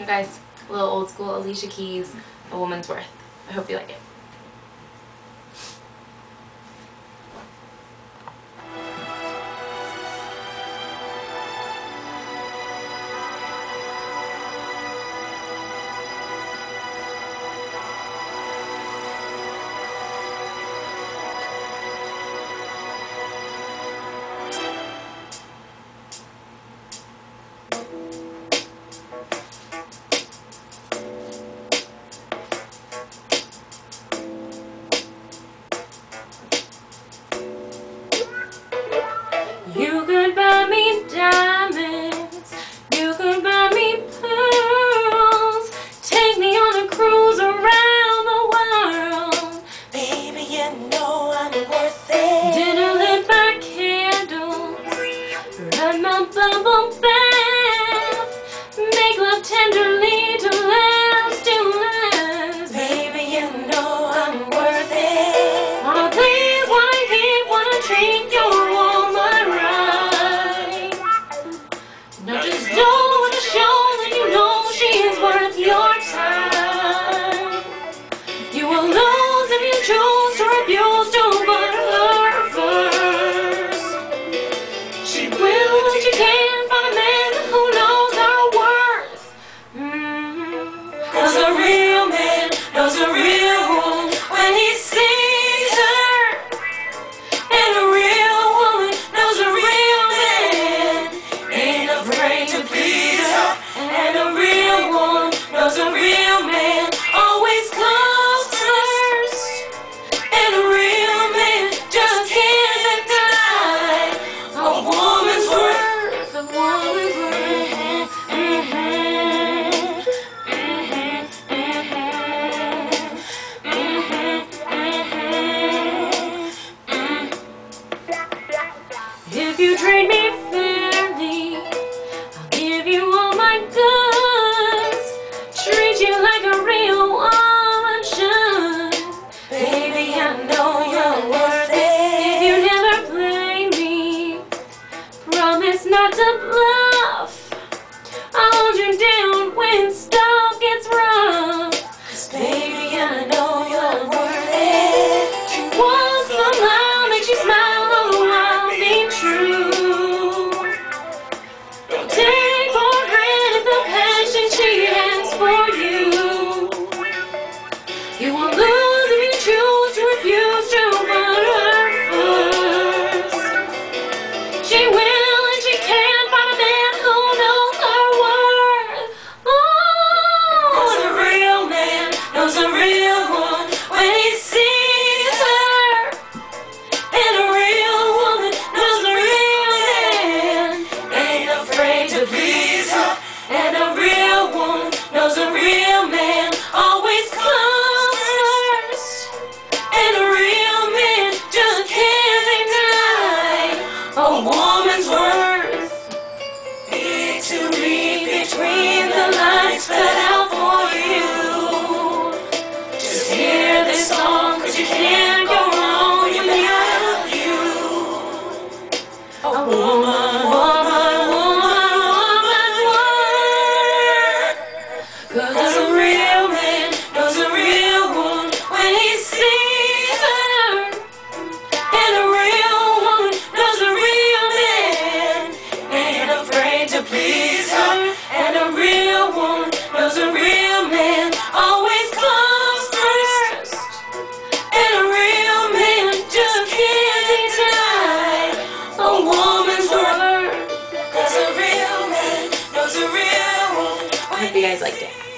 You guys, a little old school Alicia Keys, A Woman's Worth. I hope you like it. You could buy me diamonds, you could buy me pearls, take me on a cruise around the world. Baby, you know I'm worth it. Dinner lit by candles, run my bubble bath, make love tenderly to last, to last. Baby, you know I'm worth it. Wanna please, wanna keep, wanna treat you. If you treat me fairly, I'll give you all my goods, treat you like a real woman should. Baby, I know you're worth it. If you never play me, promise not to bluff, I'll hold you down when stuff gets rough. 'Cause baby, I know you're worth it. She wants the love, makes you smile. I hope you guys liked it.